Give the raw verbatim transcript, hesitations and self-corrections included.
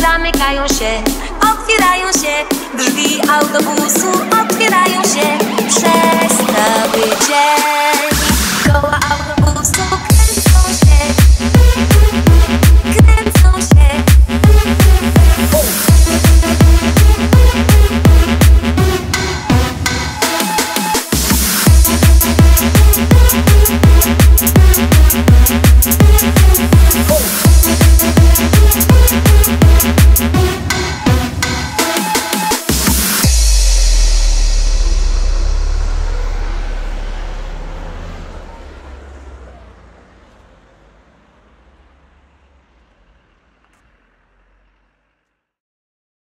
Zamykają się, otwierają się, drzwi autobusu otwierają się przez cały dzień.